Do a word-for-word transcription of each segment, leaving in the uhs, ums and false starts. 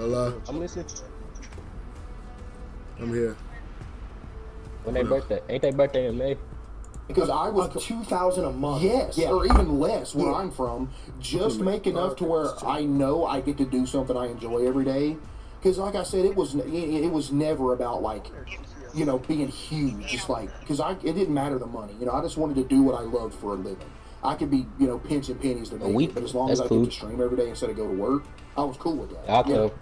Hello. I'm listening. I'm here. When they birthday? Ain't they birthday in May? Because I was two thousand a month, yes, yeah. or even less where I'm from, just make enough to where I know I get to do something I enjoy every day. Because like I said, it was it was never about like, you know, being huge. Just like, because I it didn't matter the money. You know, I just wanted to do what I loved for a living. I could be, you know, pinching pennies to make a week, it, but as long as I cool. get to stream every day instead of go to work, I was cool with that. Yeah. Cool.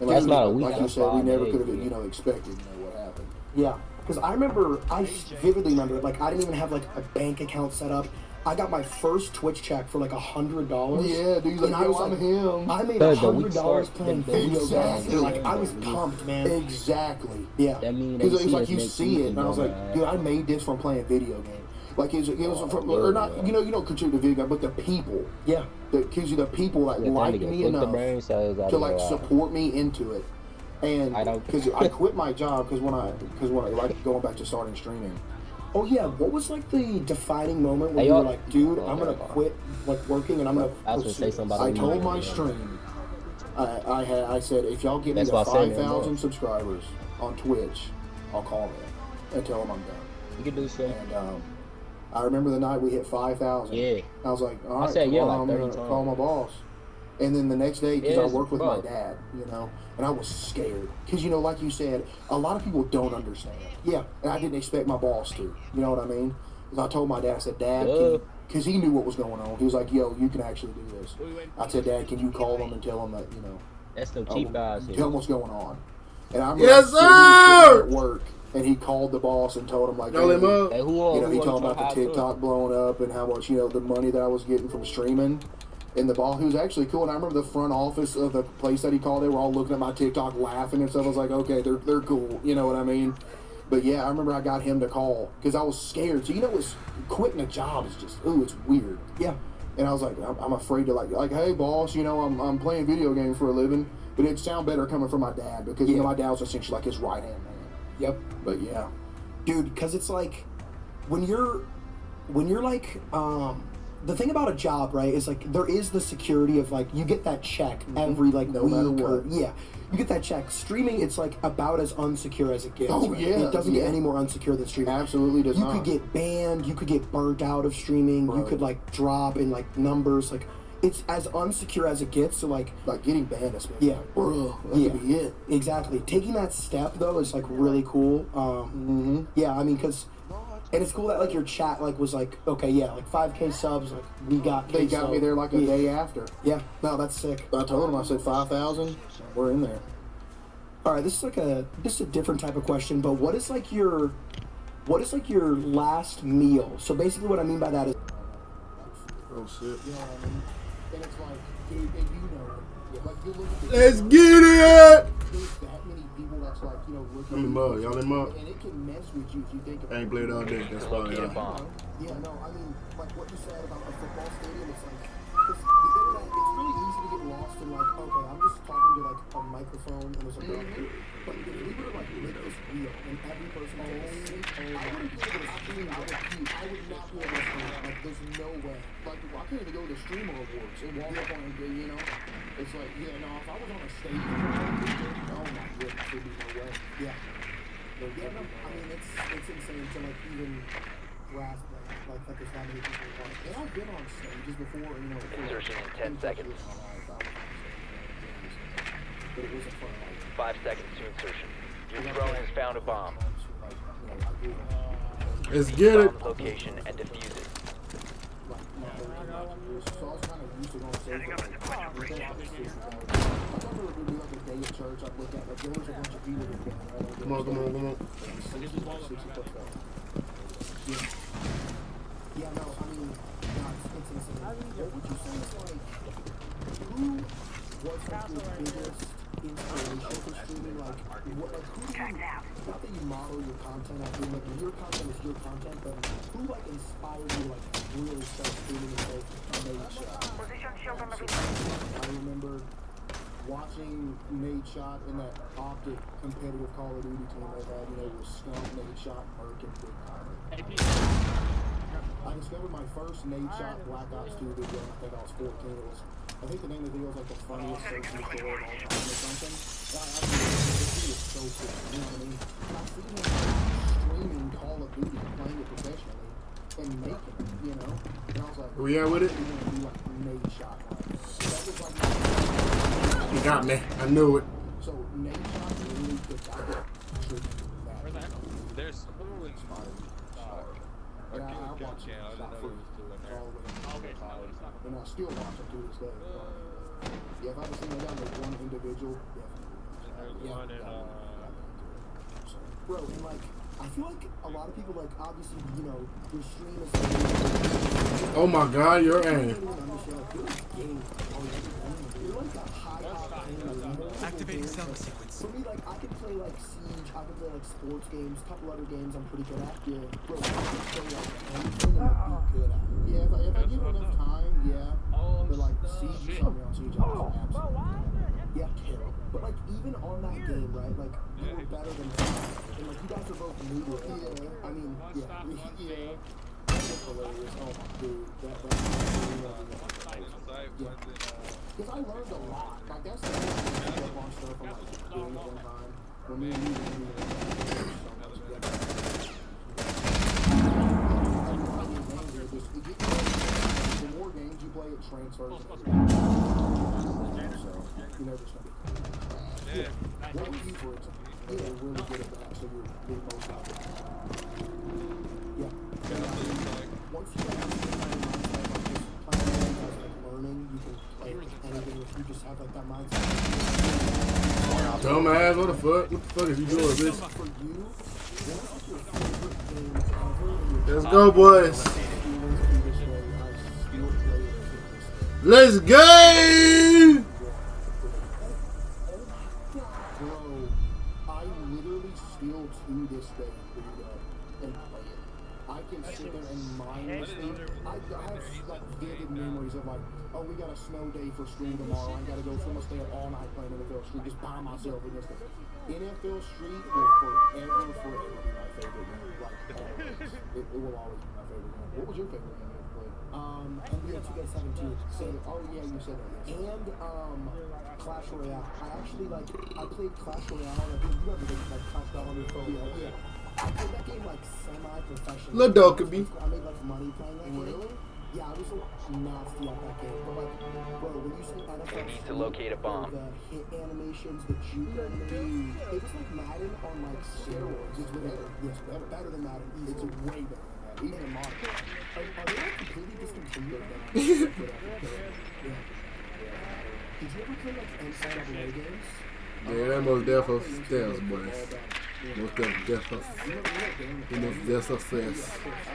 And that's like, not a week. Like you said, we never could have, you know, expected you know, what happened. Yeah. Because I remember, I vividly remember it, like, I didn't even have, like, a bank account set up. I got my first Twitch check for, like, a hundred dollars. Yeah, dude, like, I was on like, him. I made a hundred dollars playing video games. Exactly. Like, I was pumped, man. Exactly. Yeah. Because it was like, you see it, and I was like, dude, I made this from playing video games. Like, it was, it was from, or not, you know, you don't contribute to video game, but the people. Yeah. Because the people that liked me enough to, like, support me into it. And I don't because I quit my job because when I because when I like going back to starting streaming. Oh yeah, what was like the defining moment when hey, you were like, dude, I'm gonna quit like working and I'm gonna. I was gonna say somebody. I told my stream, I I, had, I said if y'all give me five thousand subscribers on Twitch, I'll call them and tell them I'm done. You can do shit. And um, I remember the night we hit five thousand. Yeah. I was like, all right, I said, yeah, like I'm gonna times. call my boss. And then the next day, because I worked with my dad, you know, and I was scared. Because, you know, like you said, a lot of people don't understand. Yeah, and I didn't expect my boss to, you know what I mean? Because I told my dad, I said, Dad, because he knew what was going on. He was like, yo, you can actually do this. I said, Dad, can you call them and tell them that, you know. That's no cheap guys here. Tell them what's going on. And I remember yes, sir! At work. And he called the boss and told him, like, hey, him you know, he told him about the TikTok blowing up and how much, you know, the money that I was getting from streaming. In the ball, who's actually cool, and I remember the front office of the place that he called. They were all looking at my TikTok, laughing and stuff. I was like, okay, they're they're cool, you know what I mean? But yeah, I remember I got him to call because I was scared. So you know, it's quitting a job is just ooh, it's weird. Yeah, and I was like, I'm, I'm afraid to like like, hey boss, you know, I'm I'm playing video games for a living, but it'd sound better coming from my dad because yeah. you know my dad was essentially like his right hand man. Yep. But yeah, dude, because it's like when you're when you're like um. the thing about a job, right, is like there is the security of like you get that check every like no matter what. Yeah, you get that check. Streaming, it's like about as unsecure as it gets. Oh right? yeah, it doesn't yeah. get any more unsecure than streaming. Absolutely does not. You could get banned. You could get burnt out of streaming. Right. You could like drop in like numbers. Like it's as unsecure as it gets. So like like getting banned, especially. Yeah, bro, that yeah, could be it. Exactly. Taking that step though is like really cool. Um, mm-hmm. Yeah, I mean, cause. And it's cool that like your chat like was like okay yeah like five K subs like we got they got sub. me there like a yeah. day after yeah no that's sick. But I told him I said five thousand we're in there. All right, this is like a this is a different type of question, but what is like your what is like your last meal? So basically what I mean by that is oh shit yeah I mean, and it's like dude, and you know yeah, like you look at the let's get it. Like, you know, look in mud, y'all in mud. And it can mess with you if you think about it. I ain't played all day, that's probably all. Yeah, no, I mean, like what you said about a football stadium, it's like, it's, it's really easy to get lost in like, okay, I'm just talking to like a microphone and there's a broadcast. But if we were to like make this real and every person on the same page, I wouldn't be able to stream out of you. I would not be able to stream out. Like, there's no way. Like, I can't even go to streamer awards and Walmart on a day, you know? It's like, yeah, no, if I was on a stage, oh my goodness, there'd be no way. Yeah. Yeah, no, I mean, it's, it's insane to, like, even grasp that, like, that there's not many people on it. And I've been on stages before, you know, insertion in ten seconds. But it wasn't fun. Five seconds to insertion. Your drone has found a bomb. Let's get it. Location and defuse it. Setting up a sequential breach. Come on, come on, come on. Yeah, no, I mean, it's insane. What would you say is like, who was the biggest inspiration for streaming? Like, what, like, who do you, not that you model your content after, like, your content is your content, but who, like, inspired you, like, really start streaming and, like, Nadeshot? I remember watching Nadeshot in that optic competitive Call of Duty team I had, you know, with Stump, Nadeshot, Merc, and Big Pirate. I discovered my first Nadeshot Black Ops two video, I think I was fourteen, it was I think the name of the video is like the funniest thing to or something. So you know what I mean? I've seen him streaming Call of Duty, playing it professionally, and making it, you know? And I was like, we are with it? You got me. I knew it. So Nade Shot really could die. Where's that? There's literally yeah, I watch shot first all the way all the college, and I still watch it to this day. Uh, yeah, if I was sitting down with one individual, definitely. Yeah, yeah, yeah, yeah. So, bro, and like, I feel like a lot of people, like, obviously, you know, your stream is like, oh my God, your aim. Activating self sequence. For me, like, I could play, like, Siege, I could play, like, sports games, a couple other games I'm pretty good at. Yeah, bro, I could play, like, anything I'm good at. Yeah, if I, if I give it enough time, yeah. But, like, Siege, something on Siege, I was absolutely. Yeah, terrible. But, like, even on that game, right, like, you were better than me. And, like, you guys are both new to it. Yeah, I mean, yeah. Yeah. That's hilarious. Oh, dude. That, that's hilarious. Yeah. Because I learned a lot. Like, that's the thing I did on stuff on, like, games one time. When me and you were doing it, the more games you play, it transfers everything. So. You never study. Yeah. What do you for it? Yeah, really good at that, so you're being most out of it. Yeah. And I think, like, once you have a mindset like just playing, like learning, you can play anything if you just have like that mindset. Dumbass, what the fuck? What the fuck is you doing, bitch? Let's go, boys. Let's go! To this day, and play it. I can sit there and mind it. I, I have like vivid memories of like, oh, we got a snow day for stream tomorrow. I gotta go, so I'm gonna stay up all night playing N F L Street just by myself against it. N F L Street will forever, forever be my favorite game. Like always, it, it will always be my favorite game. What was your favorite game? Um, N B A two K seventeen, so, oh yeah, you said that, and, um, Clash Royale. I actually, like, I played Clash Royale, I think you remember this, like, Clash Royale on your phone, yeah, yeah. I played that game, like, semi-professionally. Little could be. I made, like, money playing that game. Really? Yeah, I was, like, nasty at that game, but, like, bro, when you say N F L, need to locate a bomb. The hit animations, the juke animations, it was, like, Madden on, like, steroids. It's better, yes, better than Madden. It's way better. Even a model. Are, are they like completely discontinued? Did you ever play like N C A A games? Yeah, that most death of stairs, boys. Most death of the most death of stairs. I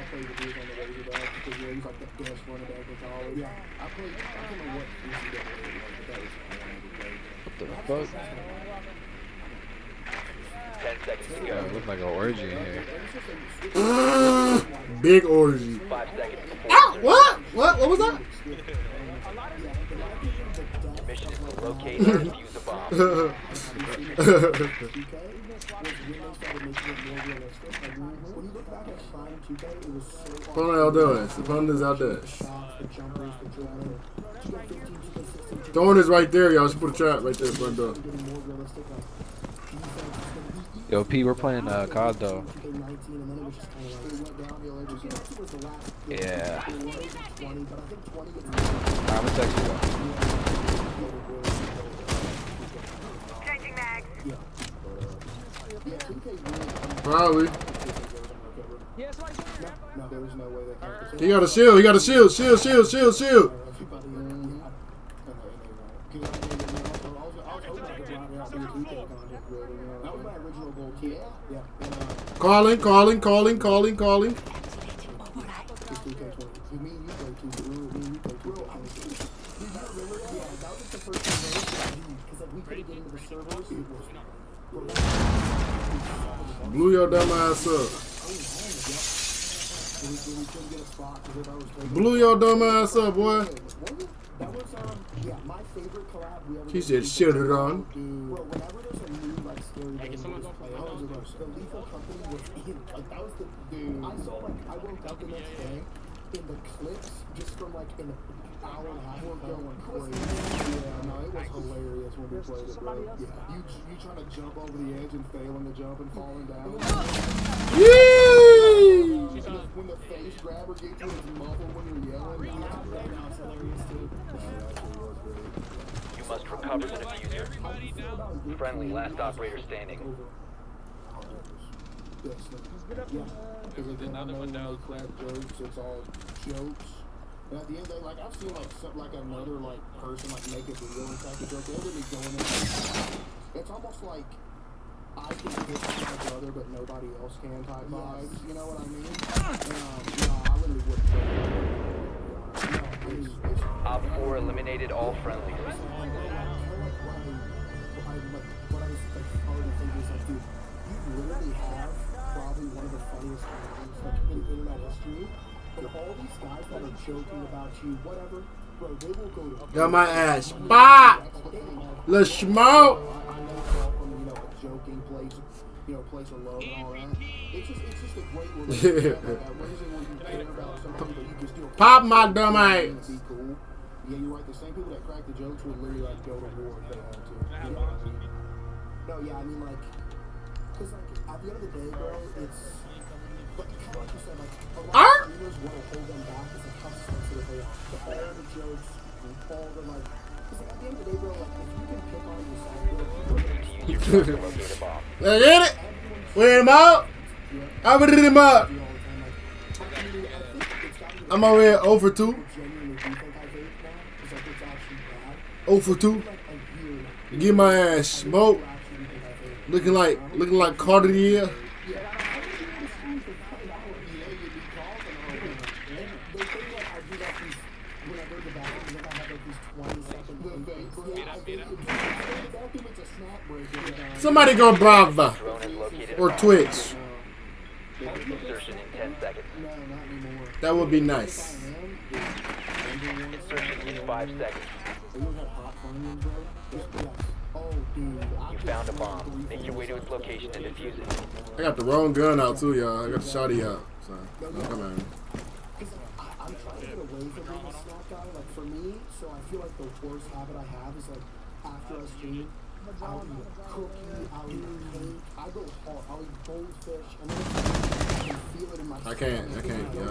played the dude on the Razor Dog because he was like the best running back of all. Yeah, I played. I don't know what N C A A was, but that was what the fuck. ten seconds to go. It looked like an orgy in here. Uh, big orgy. five seconds. Ow! What? What? What was that? Mission is to locate and defuse a bomb. What are y'all doing? The pun is out there. Throwing is right there, y'all. Just put a trap right there, front door. Yo, P, we're playing uh, C O D though. Yeah. I'm a text you. Changing mags. Probably. He got a shield. He got a shield. Shield. Shield. Shield. Shield. Calling, calling, calling, calling, calling. Blew your dumb ass up. Blew your dumb ass up, boy. He said, shit it on. The Lethal Company was in, like, that was the, dude, I saw, like, I woke up the next day, in the clips just from like an hour and a half ago and crazy. Yeah, no, it was hilarious when we played it, bro. Yeah. You, you trying to jump over the edge and failing the jump and falling down. Yee! When the face grabber gets you in his muffle when you're yelling. Yeah, that was hilarious too. Yeah, that was great. You must recover the diffuser. Friendly, last operator standing. Yes, yeah, because again, I know when they crack jokes, it's all jokes. But at the end of the day, like, I've seen, like, some, like another, like, person, like, make a video and crack a joke. They'll really be going in. It's almost like I can hit my brother, but nobody else can type vibes. You know what I mean? Um, no, I literally wouldn't. No, it's, it's, Op four eliminated all friendlies. Like, like, what I was, like, already thinking is, like, dude, you literally have probably one of the funniest things like in internet history, but all these guys that are joking about you, whatever, bro, they will go to. Got my ass pop. Let's smoke. I know it's all from, you know, a joking place, you know, place alone and all that. It's just, it's just a great relationship. What is it when you care about somebody that you can still pop my dumb ass? Yeah, you're right. The same people that crack the jokes would literally like go to war if they had to. You know what I mean? No, yeah, I mean like. Because, like, at the end of the day, bro, it's, like, kind of like you said, like, a lot of streamers want to hold them back as a customer to the day off. All the jokes, all the, like, because, like, at the end of the day, bro, like, if you can pick on yourself, bro, you can bomb. I get it. Wear him out. I would hit him up. I'm over here oh for two. oh for two. Get my ass smoked. Looking like, looking like Cartier. Somebody go Brava or Twitch. That would be nice. Insertion in five seconds. You found a bomb. Make your way to its location and defuse it. I got the wrong gun out too, y'all. I got the shotty out. So, come on. I'm trying to get away from being a snap guy, like for me. So I feel like the worst habit I have is like after I stream, I'll eat a cookie, I'll eat cake, I go hard, I'll eat goldfish, and then I can feel it in my. I can't, I can't. Yeah, I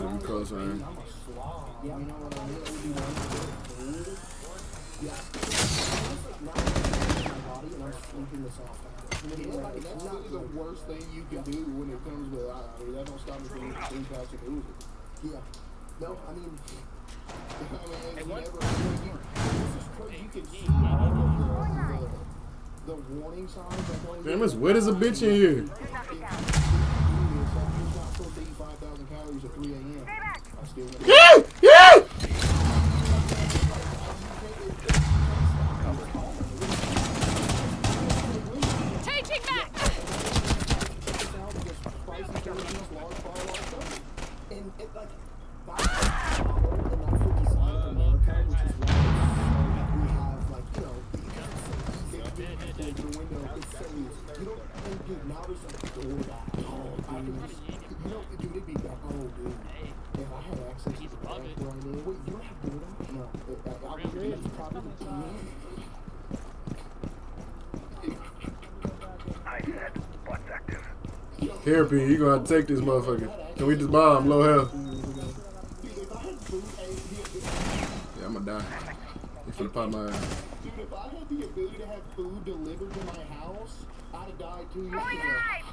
gotta be close, man. I'm a slob. Yeah, you know what I mean. That's really the worst thing you can do when it comes to that. That don't stop me from being past your losing. Yeah. No, I mean, I mean, it's never. You can see the warning signs. Damn, it's wet as a bitch in here. Yeah! Yeah! Here, P, you gonna have to take this motherfucker. Can we just bomb? Low health. Yeah, I'm gonna die. It's gonna pop my ass. Dude, if I had the ability to have food delivered to my house, I'd have died two years ago.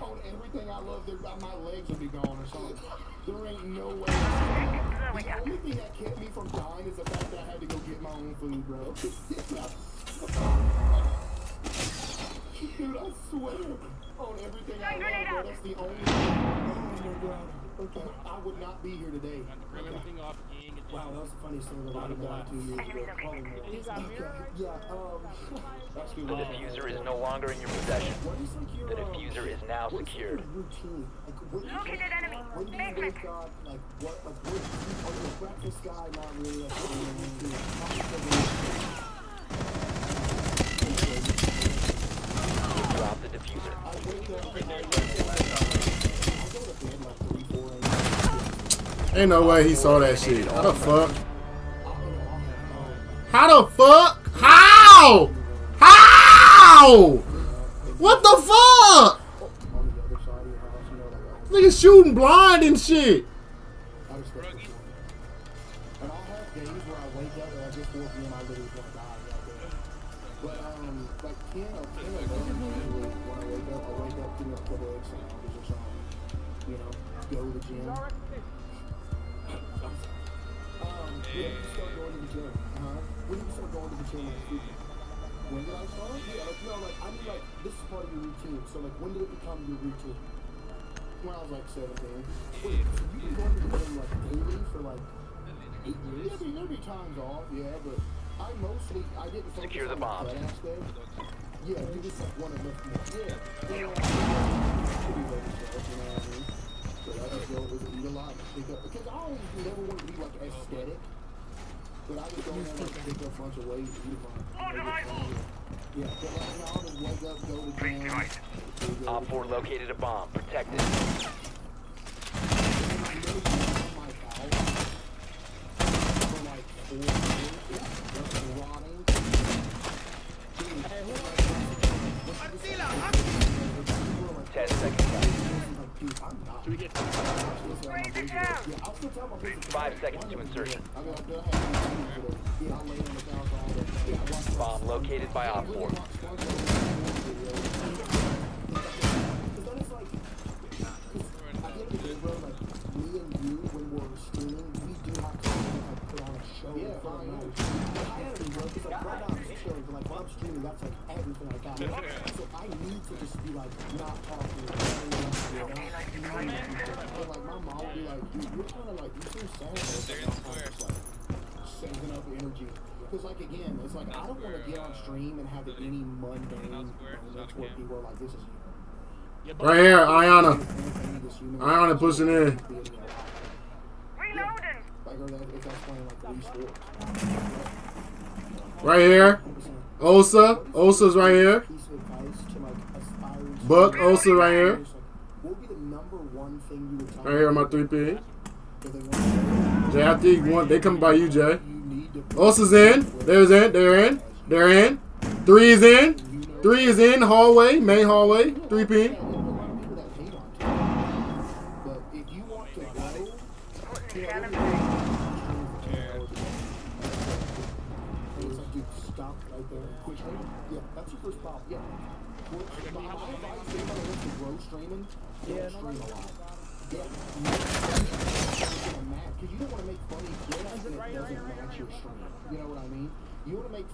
On everything I love, my legs would be gone or something. There ain't no way. The only thing that kept me from dying is the fact that I had to go get my own food, bro. Dude, I swear. On everything I love, that's the only thing. Oh my god. Okay. I would not be here today. Okay. Wow, that was the funniest thing that I've done two years ago. Okay. Yeah, um. The diffuser is no longer in your possession. The diffuser is now secured. Located enemy. Basement. Like, what? Like, what? Are you a breakfast guy? Not really. Like, what do you do? Drop the diffuser. Ain't no way he saw that shit. How the fuck? How the fuck? How? How? What the fuck? Nigga shooting blind and shit. So like, when did it become your routine? When I was like seventeen. Wait, so you been going to the gym like daily for like eight years? Yeah, there'd be times off, yeah, but I mostly, I didn't focus Secure the on the class there. Yeah, you just like want to lift more. Yeah, you know, I should be ready to go, you know what I mean? So I just go over and eat a lot and pick up, because I always never want to be like aesthetic, but I just go and like pick up a bunch of weight and eat a bunch. On arrival! Yeah, but like, you know, I'll just wake up, go to the gym. Op four located a bomb. Protect it. Ten seconds. Five seconds to insertion. Bomb located by Op four. That's like everything I got. So I need to just be like not talking. But like my mom would be like, dude, you're kind of like you seem sad. Like saving up energy. Because like again, it's like I don't want to get on stream and have any mundane moments where people are like, this is you. Right here, Ayana. Ayana pushing in. Reloading. Like or that if that's playing like Wii Sports. Right here. Osa, Osa's right here. Buck, Osa right here. Right here on my three P. J I T, one, they coming by you, Jay. Osa's in. There's in. They're in. They're in. Three is in. Three is in. Hallway, main hallway. three P.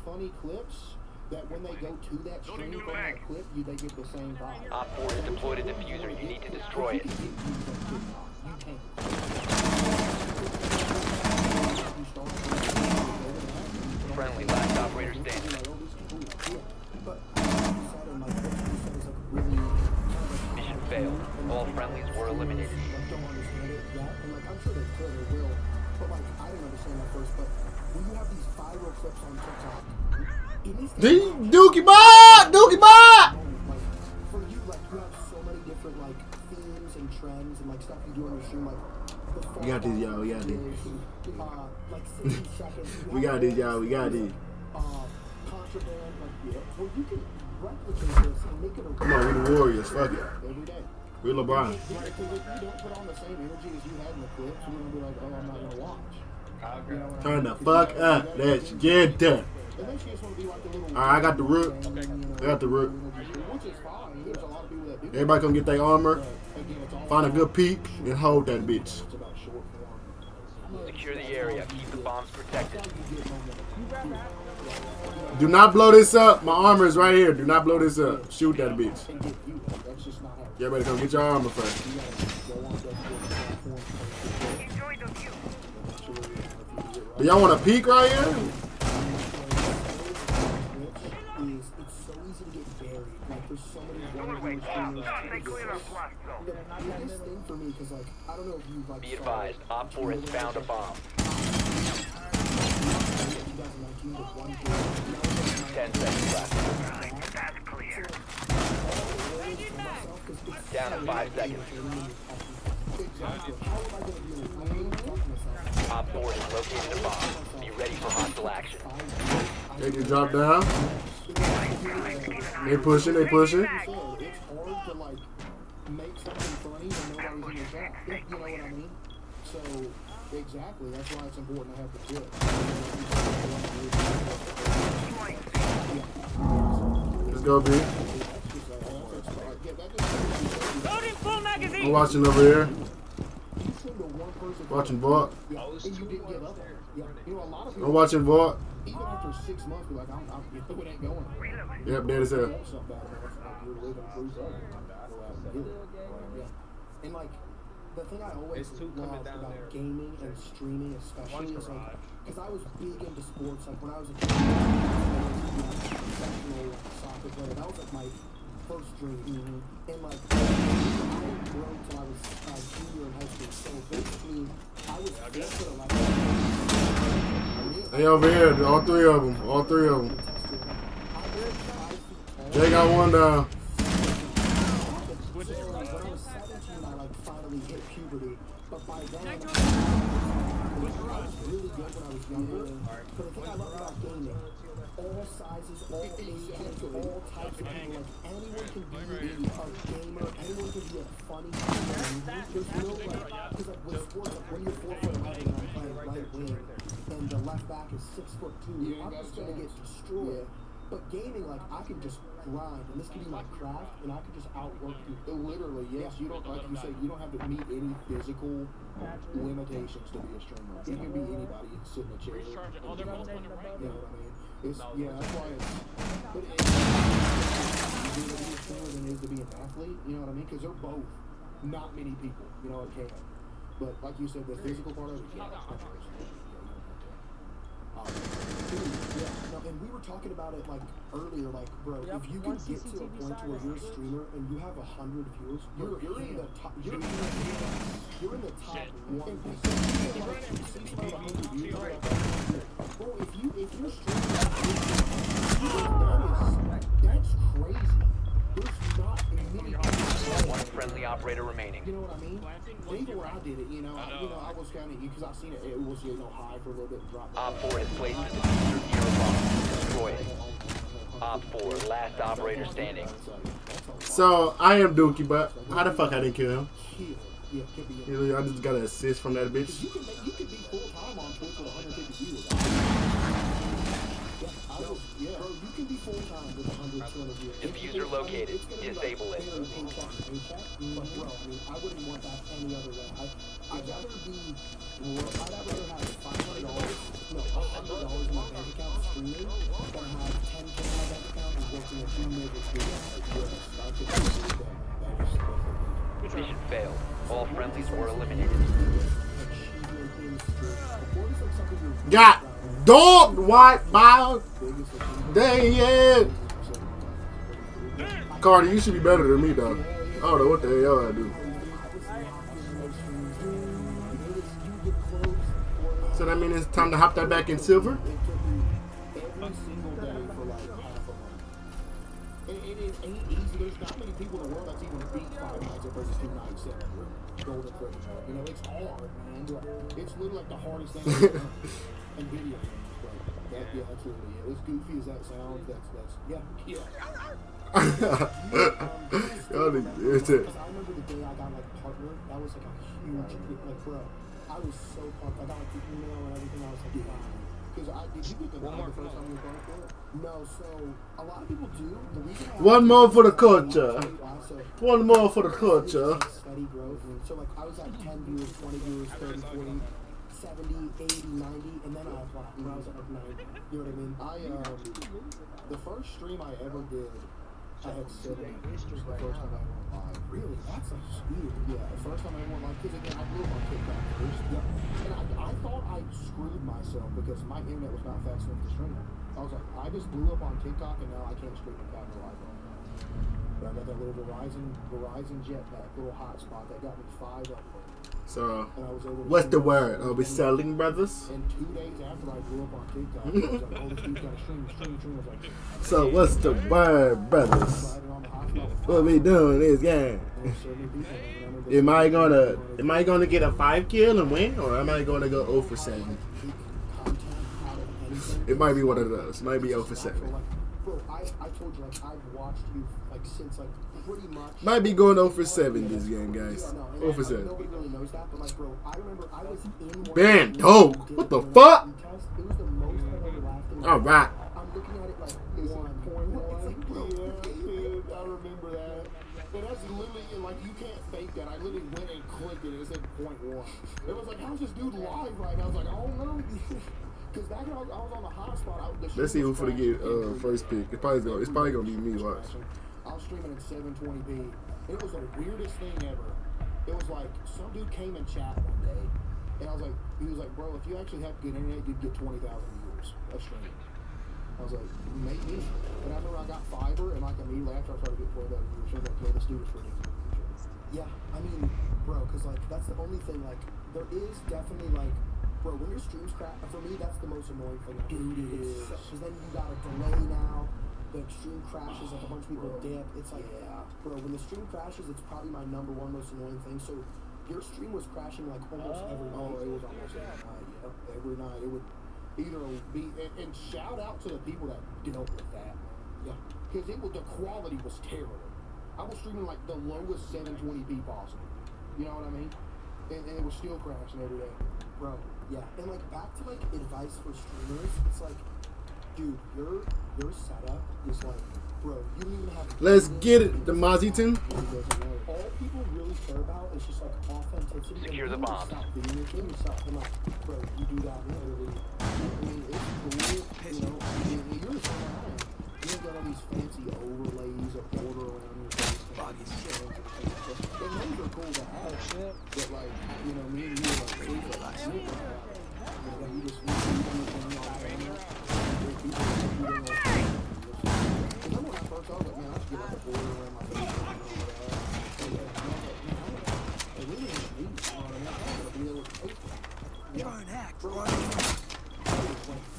Funny clips that when they go to that stream from that clip, you, they get the same vibe. Op four has deployed a diffuser. You need to destroy it. Friendly last operator standing. Mission failed. All friendlies were eliminated. I'm sure they could or will, but like I didn't understand that first, but when you have these viral clips on TikTok, it is Dookie Bot! Dookie Bot! Like, for you, like, you have so many different, like, themes and trends and, like, stuff you do on your stream, like, you got this, y'all, we got this. Uh, like, sixty seconds. We got this, y'all, we got this. Uh, contraband, like, yeah. Well, you can replicate this and make it a... Come on, we're the Warriors, fuck it. Every day. We're LeBron. Because if you don't put on the same energy as you had in the clips, you're going to be like, oh, I'm not going to watch. Turn the fuck up. Let's get done. Alright, I got the rook. I got the rook. Everybody come get their armor. Find a good peek and hold that bitch. Secure the area. Keep the bombs protected. Do not blow this up. My armor is right here. Do not blow this up. Shoot that bitch. Everybody come get your armor first. Do y'all want to peek right here? It's so easy to get buried. Like, there's so many ways. Be advised, Op four has found a bomb. Ten seconds left. That's clear. Down to five seconds. Op four has located a bomb. Be ready for hostile action. They can drop down. They pushing, they pushing. Make something funny and nobody's in the job. You know what I mean? So, exactly. That's why it's important to have the tip. Let's go, B. Loading full magazine. I'm watching over here. Watching Vault. I'm watching Vault. Even after six months, like, I don't, it ain't going. Yep, there it is. And like the thing I always loved about gaming and streaming, especially, is like, because I was big into sports. Like when I was a professional soccer player, that was like my first dream. Mm-hmm. And like I grew until I was a junior in high school. So basically, I was desperate. Like they over here, all three of them, all three of them. They got one down. But by then, I was really good when I was younger. But the thing I love about gaming, all sizes, all ages, all types of people, like anyone can be a gamer, anyone can be a funny gamer. There's no like, because like with sports, like when you're four foot eleven and I'm playing right wing, and the left back is six foot two, I'm just gonna get destroyed. But gaming, like, I can just grind, and this can be my craft, and I can just outwork you. Literally, yes, you don't, like you say, you don't have to meet any physical limitations to be a streamer. You can be anybody and sit in a chair. Oh, they're both on your right. You know what I mean? It's, yeah, that's why it's, but it's easier to be a streamer than it is to be an athlete, you know what I mean? Because they're both, not many people, you know, it can. But, like you said, the physical part of it, yeah, that's not yeah, no, and we were talking about it like earlier, like bro, yep. If you can get to a point where you're a streamer and you have a hundred viewers, you're, you're in the top, you're in the top one. Bro, if you if you're streaming, that's crazy. There's not one friendly operator remaining. You know what I mean? Maybe where I did it, you know, I, you know, I was kind of, because I seen it, it was, you know, high for a little bit and dropped. Op four is placed in the near bomb. Destroy it. Op four, last operator standing. So, I am Dookie, but how the fuck I didn't kill him? I just got an assist from that bitch. You could be full time on Twitch with one hundred fifty viewers. Yeah, I was, yeah, bro, you can be full time with one hundred, two hundred viewers. Diffuser located. Disable it. But bro, I mean, I wouldn't want that any other way. I, I'd rather be, I'd rather have five hundred dollars, no, one hundred dollars in my bank account streaming, than have ten K in my bank account and working a few million videos. Mission failed. All friendlies were eliminated. Got dogged white mild. Dang it. Cardi, you should be better than me, though. I don't know what the hell y'all gotta do. So that means it's time to hop that back in silver? There's not many people in the world that's even beat Five Nights at Versus two ninety-seven Golden Prison. You know, it's hard, man. It's literally like the hardest thing I've done in video games, bro. That, yeah, that's really it. As goofy as that sounds, that's, that's, yeah. Yeah. Y'all it's it. Because I remember the day I got, like, partnered, that was, like, a huge, like, bro, I was so pumped. I got, like, the email and everything. I was like, wow. Because I did you get the one more first time you were going for it? No, so a lot of people do. The reason one more for the culture. One more for the culture. Steady growth. So like I was at ten viewers, twenty viewers, thirty, forty, seventy, eighty, ninety, and then I dropped when I was at like ninety. You know what I mean? I um the first stream I ever did, I had seventy. The first time I went live. Really? That's a weird. Yeah, the first time I went live, because again, I grew up on TikTok first. Yeah. And I, I thought I screwed myself because my internet was not fast enough to stream it. I was like, I just blew up on TikTok and now I can't stream it back to live on. But I got that little Verizon, Verizon jetpack, little hotspot that got me five uploads. So, and I was able to what's the word? Are we selling, brothers? And two days after I grew up on TikTok, I was like, oh, this dude's got a stream, stream, stream. I was like, so, what's the word, brothers? What we doing is, yeah. Am I gonna am I gonna get a five kill and win, or am I gonna go zero for seven? It might be one of those. It might be zero for seven. Bro, I, I told you, like, I've watched you, like, since, like, pretty much... Might be going zero for seven this game, guys. zero for seven. Nobody really knows that, but, like, bro, I remember I was in... Band, dog! What the fuck? It was the most I've ever laughed in my life. All right. I'm looking at it like, is it point one? Yeah, I remember that. But that's literally, like, you can't fake that. I literally went and clicked it, and it said point one. It was like, how's this dude live right now? I was like, oh, no. Cause back when I was, I was on the hot spot, I was the Let's see who's gonna get uh, first pick. It's probably gonna, it's probably gonna be me. Watch. I was streaming at seven twenty p. It was the weirdest thing ever. It was like some dude came in chat one day, and I was like, he was like, bro, if you actually have good internet, you'd get twenty thousand viewers a stream. I was like, maybe. And I remember I got Fiverr, and like immediately after I started to get four thousand viewers, I was like, yo, this dude is ridiculous. Yeah, I mean, bro, cause like that's the only thing. Like there is definitely like. Bro, when your stream's crap, for me, that's the most annoying thing. Dude, it is. Because then you got a delay now. The stream crashes, like a bunch of people dip. It's like, yeah. Bro, when the stream crashes, it's probably my number one most annoying thing. So your stream was crashing like almost every night. Oh, it was almost every night. Yeah, every night. It would either be, and, and shout out to the people that dealt with that. Yeah. Because it was, the quality was terrible. I was streaming like the lowest seven twenty p possible. You know what I mean? And, and it was still crashing every day. Bro. Yeah, and like back to like advice for streamers, it's like, dude, your your setup is like, bro, you don't even have. Let's get it, the Maziton. All people really care about is just like authenticity. Secure the bomb. Stop being your thing yourself. And like, bro, you do that literally. I mean, it's cool, you know. I mean, you're online. You don't got all these fancy overlays of border around your face. Body shit. And those are cool to have, but like, you know, me and you are like, we like.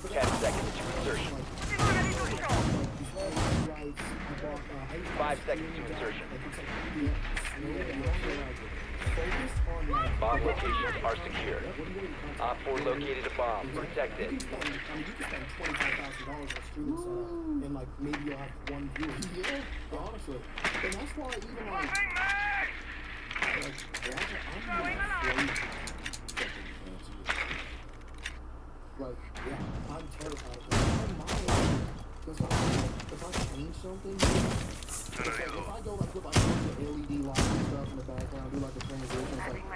ten seconds to insertion. five seconds to insertion. Bomb locations are secure. Op four located a bomb. Protect it. I mean, you could spend twenty-five thousand dollars on streaming setup, and like maybe you'll have one view. Yeah, honestly. And that's why even like, like I'm not like, yeah, I'm terrified of that. Like, if I change something. Like, if I go like with like L E D lights and stuff in the background, do like a transition, it's like, I don't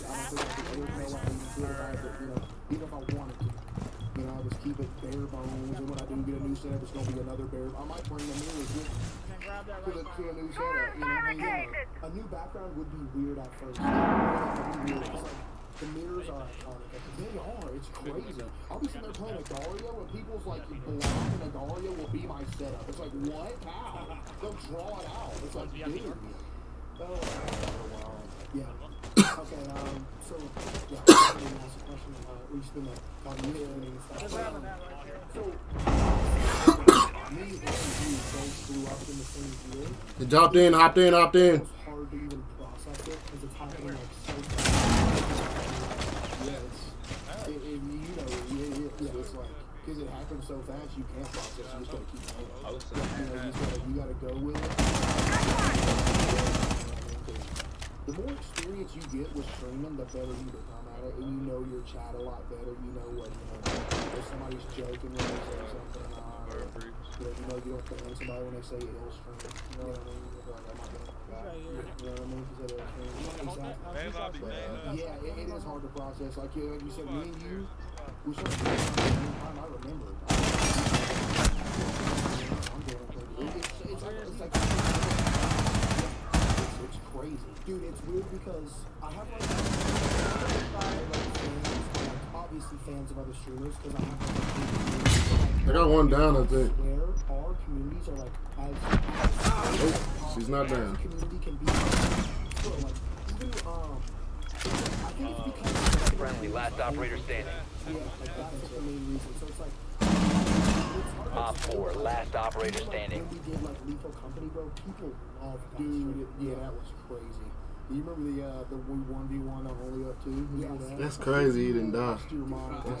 feel like the old pro I can do it, but you know, even if I wanted to, you know, I'll just keep it bare bones, and when I do get a new setup, it's gonna be another bare. I might bring them in with to, to a new setup, you know, and, uh, a new background would be weird at first. It's like, the mirrors are iconic. They are, it's crazy. I'll be sitting there playing Agario, and people's like, block and Agario will be my setup. It's like, what? How? They'll draw it out. It's like, dude. Oh, wow. Yeah. Okay, um, so, yeah, I didn't ask a question about it. We've just been like, on mirror and stuff. So, me and you both grew up in the same field. They dropped in, hopped in, hopped in. It's hard to even process it, because it's happening like so fast. It, it, you know, it, it, yeah, it's like, because it happens so fast, you can't process, you just gotta keep going. You know, you, gotta, you gotta go with it. The more experience you get with streaming, the better you become at it, and you know your chat a lot better, you know what, you know, if somebody's joking when they say something, uh, you know, you don't think somebody when they say ill stream, you know what I mean? Like, I might be Yeah, yeah, it is hard to process. Like you, like you said, me and you, we started doing it the same time. I remember. It's, it's, it's, like, it's, it's crazy, dude. It's weird because I have like, fans, obviously fans of other streamers, because I have. I got one down, I think. Where our communities are like as. Oh. She's not down. Community can be so, like, even, um, I think it's because friendly last operator standing. Yeah, like, that's the main reason. So it's like, Op four, last operator standing. We did like Lethal Company. Company, bro, people love that. Dude, yeah, that was crazy. Do you remember the uh, the one v one on Only Up two? Yes. That? That's crazy. You didn't die. That's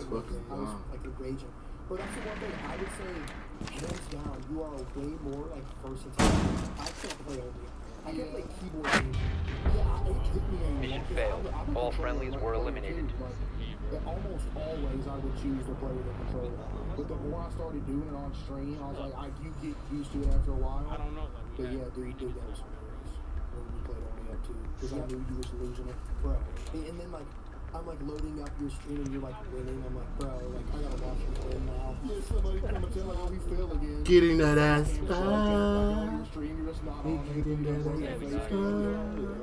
fucking I was like raging. But that's the one thing I would say, hands down, you are way more like versatile. I can't play Only Up. I can play keyboard games. Yeah, it took me a minute. Mission failed. All friendlies were eliminated. But almost always I would choose to play with a controller. But the more I started doing it on stream, I was like, I, you get used to it after a while. I don't know. Like, but yeah, dude, dude, that was hilarious when we played Only Up two. Because I knew you was losing it. Bro. And, and then, like, I'm, like, loading up your stream and you're, like, winning. I'm like, bro, like, I gotta watch you win now. There's somebody coming to, like, oh, we fail again. Getting that ass. Getting that ass. Getting that ass. We're good.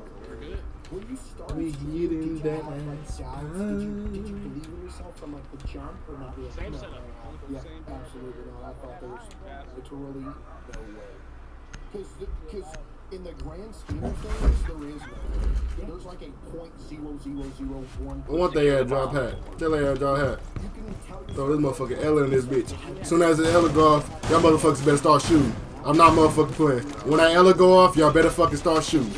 When you started, we get in that ass. Did you believe in yourself from like the jump or not? Yeah, same setup. Yeah, absolutely not. I thought there was literally no way. Because in the grand scheme of things, there is no. There's like a point zero zero zero one. I want that airdrop hat. Tell that airdrop hat. Throw this motherfucking Ella in this bitch. Soon as the Ella go off, y'all motherfuckers better start shooting. I'm not motherfucking playing. When that Ella go off, y'all better fucking start shooting.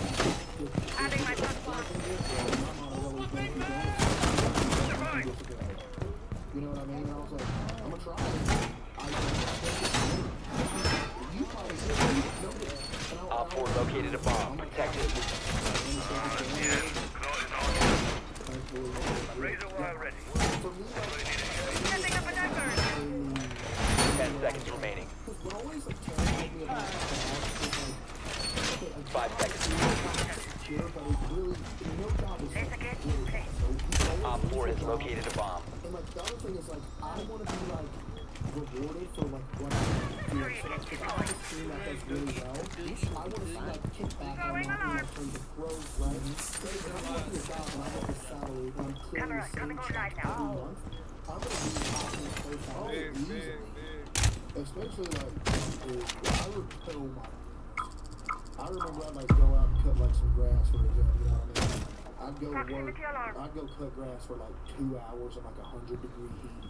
For like two hours in like a hundred degree heat,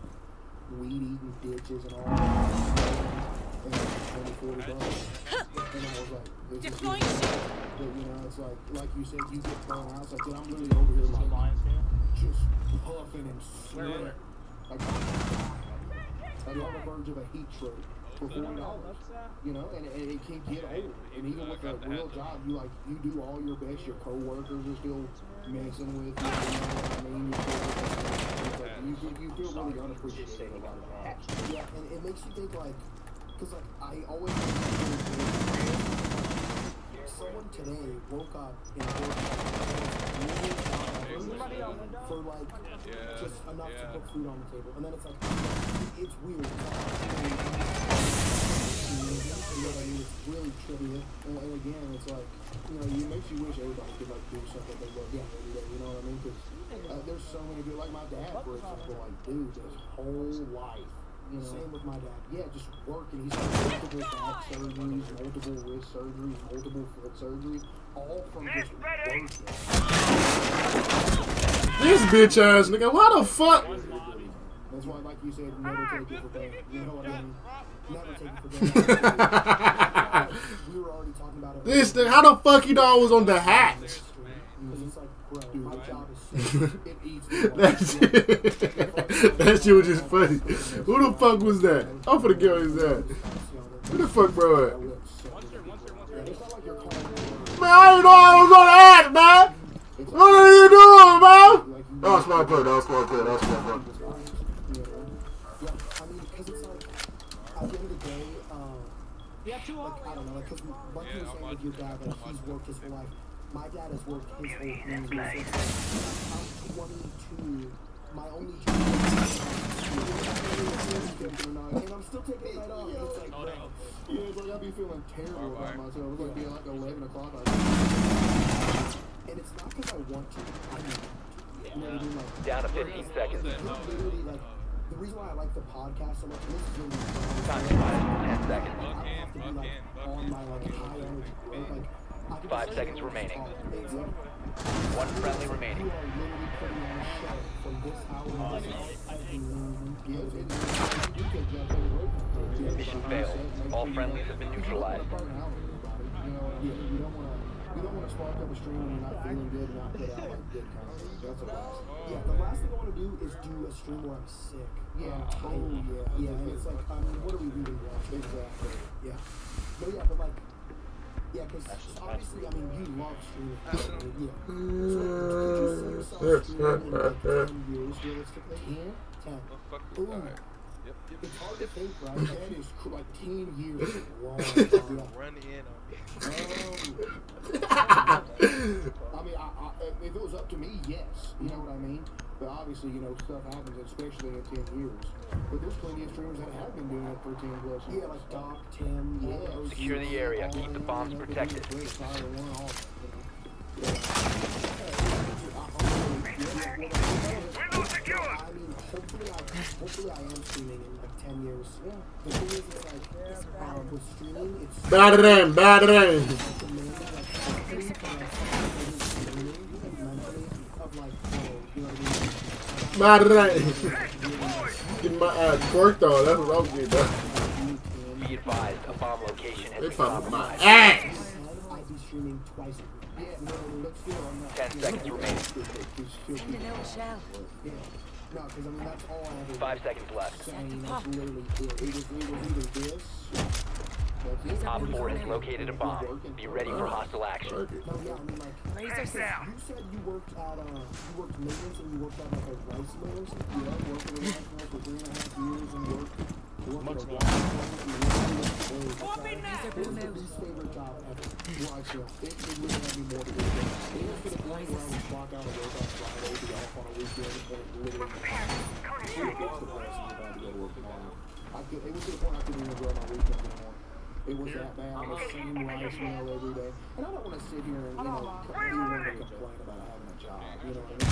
weed eating ditches and all that. And like twenty, forty bucks. And I was like, this is but you know, it's like, like you said, you get thrown out. It's like, dude, I'm really over here like just puffing and sweating. Like, I'm on the verge of a heat stroke for forty dollars. You know, and, and it can get old. And even with a real job, you like, you do all your best. Your coworkers are still messing with you, you know what I mean? You feel, you feel really unappreciated about that. Yeah, and it makes you think, like, because, like, I always someone today woke up and worked for, like, just enough to put food on the table. And then it's like, it's weird. You know, I mean, it's really trivial. And, and again, it's like, you know, it makes you wish everybody could like do something they love doing every day. You know what I mean? Because uh, there's so many people, like my dad, for example, like, dude, his whole life. You know, same with my dad. Yeah, just working. He's had multiple back surgeries, multiple wrist surgeries, multiple foot surgeries, all from just working. This bitch ass nigga, why the fuck? That's why, like you said, never take it for granted. You know what I mean? Never take it for granted. We were already talking about it. This thing, how the fuck you know I was on the hatch? That shit was just funny. Who the fuck was that? I'm finna get on his ass. Who the fuck, bro, at? Man, I didn't know I was on the hatch, man! What are you doing, man? That was my play, that was my play, that was my play. Like, I don't know, like, cause like yeah, you were saying with your dad, like, he's worked his whole life. My dad has worked his whole life. Like, I'm twenty-two, my only child is like, and I'm still taking that off. It's like, oh, no. Yeah, it's like, I'd be feeling terrible about myself. It was like, being like eleven o'clock. And it's not because I want to, I mean, yeah. You know what I mean? Like, down to fifteen seconds. Literally, like, the reason why I like the podcast so much is really time to ten seconds. Five seconds remaining. One friendly remaining. Mission failed. All friendlies have been neutralized. I spark up a stream and not feeling good and not put out like good content. That's a blast. Yeah, the last thing I want to do is do a stream where I'm sick. Yeah. Oh, yeah. Yeah, and it's like, I mean, what are we doing? Exactly. Yeah. But yeah, but like, yeah, because obviously, I mean, you love streaming. Yeah. So, could you see yourself streaming like ten years realistically? ten? ten. Ooh. It's hard to think, right? That is like ten years long. Run in on it. Um, I mean, I, I, if it was up to me, yes. You know what I mean? But obviously, you know, stuff happens, especially in ten years. But there's plenty of streamers that have been doing it for ten plus. Yeah, like Doc, Tim, yeah. Secure the area. Keep the bombs protected. We're not secure! Hopefully, I, hopefully I am streaming in like ten years. Yeah. The thing is, it's like, it's um, with streaming, it's... Bad rain, bad rain! Bad rain! Get my ass twerked on, that's what I was getting done. Be advised, a bomb location has been compromised. They fucking my ass! I'd be streaming twice a week. Yeah, no, let's do it on that. Ten seconds remaining. You know what, shall? Yeah. No, because I mean, that's all I have. Five seconds left. So, I mean, that's literally it. It was either this. That's it. Op four has located a bomb. Be ready for hostile action. No, yeah, I mean, like, Razor's down. You said you worked at, uh, you worked maintenance and you worked at, like, a rice mill or something. Yeah, I worked at a rice mill for three and a half years and worked. Much longer. It was that bad. I was seeing rice meal every day. And I don't want to sit here and, you know, complain about having a job. You know what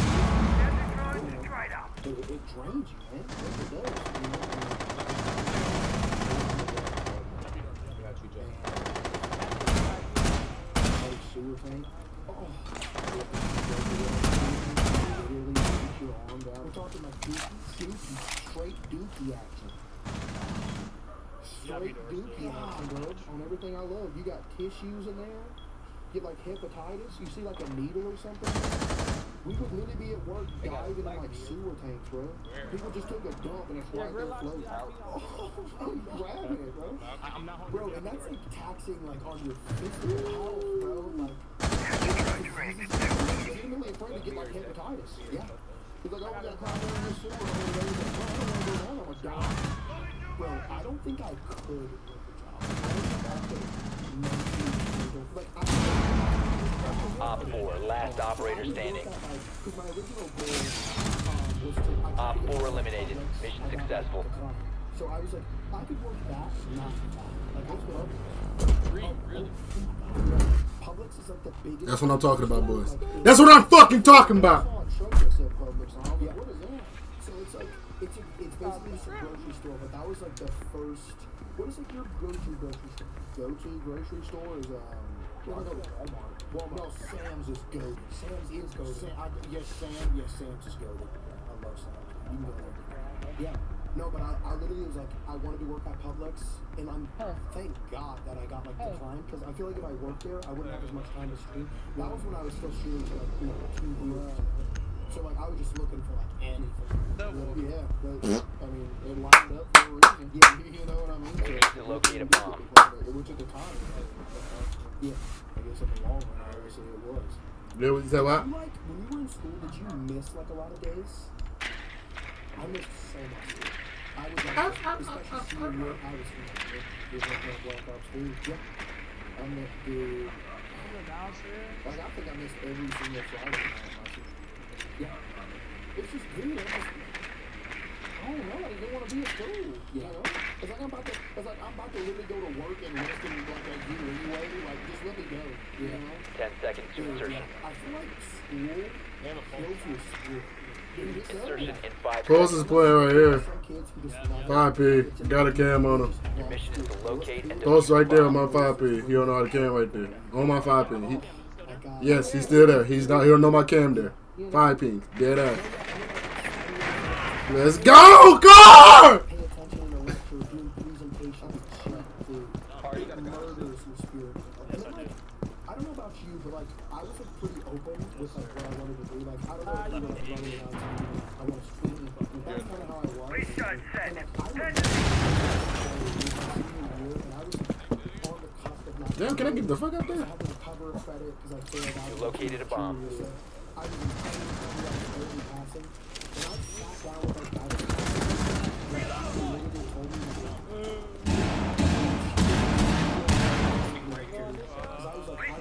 I mean? It, it drains you, man. It does. You know what I mean? Thing. Oh, really get your arm down. We're talking like dookie, dookie, straight dookie action. Straight dookie action, bro. On everything I love. You got tissues in there. Get like hepatitis. You see like a needle or something. We could literally be at work diving in like sewer tanks, bro. People just took a dump and it's right there floating. Oh, I'm grabbing it, bro. Bro, and that's like taxing like on your physical health, bro. Like, I'm genuinely afraid to get like hepatitis. Yeah. Because like, oh, we got to climb over this sewer. I'm going to die. Bro, I don't think I could work a job. I don't think I could. Like, I don't think I could. Op four, last operator standing. Op four eliminated. Mission successful. So I was like, I could work that, not like what's going on? Really? Publix is like the biggest. That's what I'm talking about, boys. That's what I'm fucking talking about. So it's like it's it's basically just a grocery store, but that was like the first. What is like your go-to grocery store? Go-to grocery store is um. Well, no, Walmart. Walmart. No, Sam's is goated. Sam's is goated. Sam, I, yes, Sam. Yes, Sam's is goated. I love Sam's. You know that. Yeah. No, but I, I literally was like, I wanted to work at Publix, and I'm huh. thank God that I got like the time, because I feel like if I worked there, I wouldn't have as much time to stream. That was when I was still shooting for like you know two years. So like I was just looking for like anything. No. Yeah, but I mean it lined up for a reason. Yeah, you know what I mean? They need to locate a bomb. It would take the time. Yeah, I guess in the long run, I always say it was. Yeah, what you said, what? Like, when you were in school, did you miss, like, a lot of days? I missed so much. I was, like, especially senior year, I was, like, there's, like, Black Ops three. Yeah. I missed, dude. Like, I think I missed every single Friday night. Yeah. It's just weird. I don't know, I didn't want to be at school, you know? It's like I'm about to, it's like I'm about to literally go to work and rest and like that you anyway, like just let me go, you know? Ten seconds to insertion. I feel like school, close your school. Insertion in five. Closest player right here. five P, got a cam on him. Your mission is to locate and close right there on my five P, he don't know how to cam right there. On my five P, he, yes, he's still there, he's not, he don't know my cam there. five P, dead ass. Let's go, car! I don't know about about you, but like I was like, pretty open with like what I wanted to do. Like I don't know if you want to run it out to me. I want to stream, but that's kind of how I was. Restart set. And, like, I was and I was on the cusp of not. Damn, can I get the fuck up there? I had to recover credit because I failed out. You located a bomb. So I was early passing, and I sat down with like I was.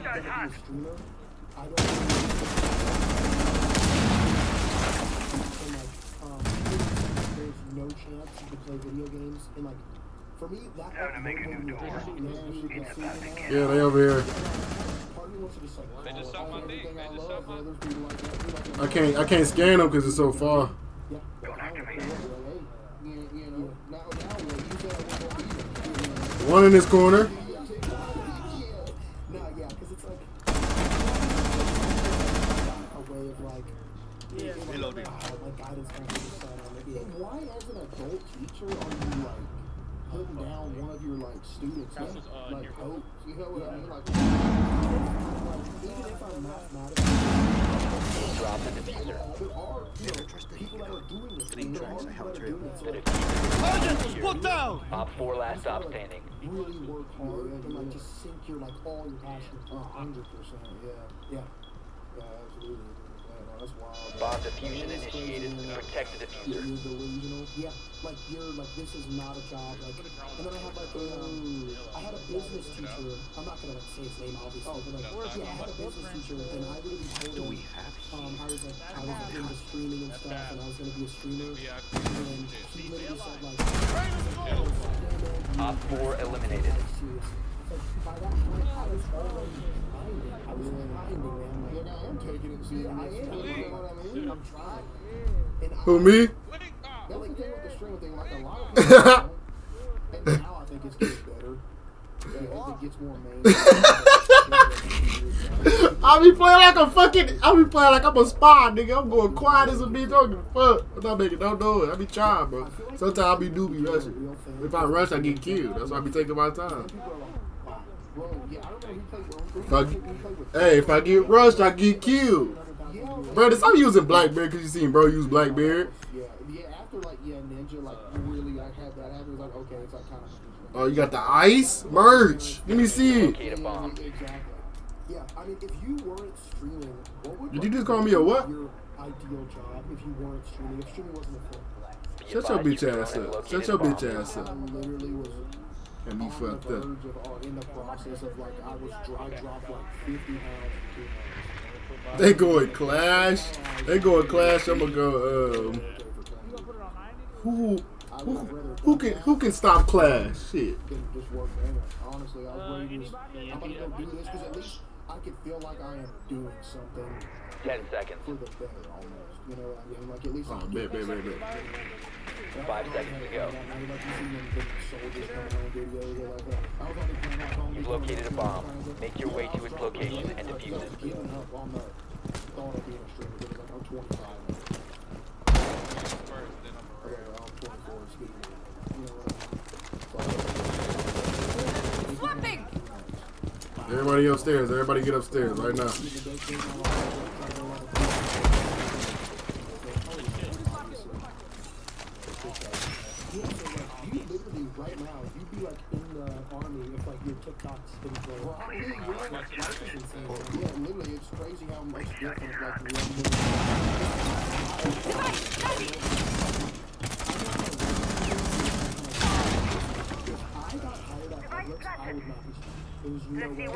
I don't know if there's no chance you could play video games. And like, for me, that yeah, they over here. They just suck my dick. They just suck my dick. I can't, I can't scan them because it's so far. Don't activate. One in this corner. Yeah, like, like, guidance kind of yeah. And why, as an adult teacher, are you like putting down one of your like students? Like, uh, like hope, you know what yeah. I mean? Like, even if I'm mathematical, drop the diffuser. There are you know, people that are doing this. Getting tracks of how to. Sergeant was put down. Op four last stop standing. Really work hard and like just sink your like all your passion for a hundred percent. Yeah, yeah, yeah, absolutely. Bomb diffusion initiated. Protect the diffuser. You're delusional. Yeah, like you're like this is not a job. Like, and then I had like um, I had a business teacher. I'm not gonna like, say his name obviously, but like yeah, I had a business teacher, and I really told him um, I was like I was into streaming and stuff, and I was gonna be a streamer. And he literally said like, Op four eliminated. By that point, I was already grinding. I was grinding, man. Like, I am taking it seriously. You know what I mean? I'm trying. And Who, I, me? That like thing with the stream thing, like a lot of people. And now I think it's getting better. Yeah, it gets more main. I'll be playing like a fucking. I'll be playing like I'm a spy, nigga. I'm going quiet as a bitch. Don't give a fuck. I'm not making no noise. I be trying, bro. Sometimes I be doobie rushing. If I rush, I get killed. That's why I be taking my time. If I, hey, if I get rushed, I get killed. Bro, this, I'm using Blackbeard because you seen bro use Blackbeard. Yeah, yeah, after like, yeah, Ninja, like, really, like, had that happen, like, okay, it's like kind of. Oh, you got the ice? Merch. Let me see. Exactly. Yeah, I mean, if you weren't streaming, what would you Did you just call me a what? Your ideal job if you weren't streaming, if streaming wasn't a full. Shut your bitch ass up. Shut your bitch ass up. I literally was. And me fucked up. In the process of like I was dry dropped like fifty pounds. They going Clash. They going Clash. I'm gonna go. Um, who who who can who can stop Clash? Shit. Honestly, I'm gonna go do this because at least I can feel like I am doing something. Ten seconds. For the better, almost. You know, I mean, like at least. Oh, man, man, man, man. Five seconds to go. You've located a bomb. Make your way to its location and defuse it. Swapping! Everybody upstairs. Everybody get upstairs right now. Right now, you'd be like in the army with like your TikToks things like well, I mean, you're like yeah, literally it's crazy how much different like I got hired at Publix, I would not be. It was no way.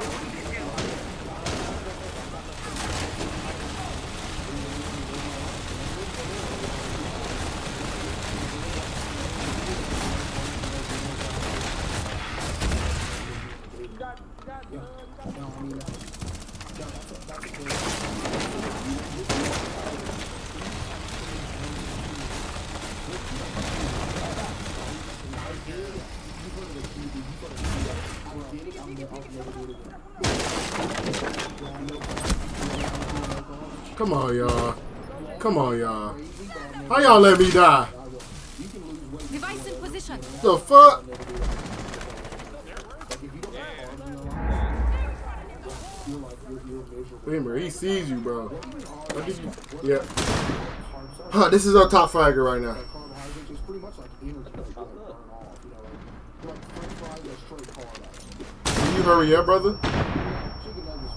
Yeah, no, I mean, uh, yeah, that's a, that's a, come on, y'all. Come on, y'all. How y'all let me die? Device in position. The fuck? Like, if you don't have arms, you know, like, you're like, you're, you're Remember, he sees you, bro. Yeah. Huh, this is our top fragger right now. Can you hurry up, brother?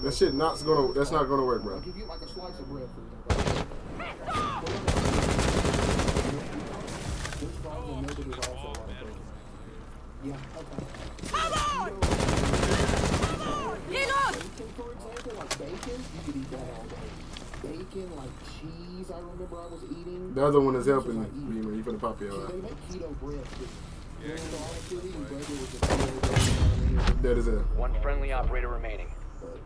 That shit not's gonna, that's not gonna work, bro. Yeah, okay. Come on! Come on! He lost! For example, like bacon, you could eat that all day. Bacon, like cheese, I remember I was eating. The other one is helping me. You're gonna pop your out. They make keto bread, too. Yeah. That is it. One friendly operator remaining. But,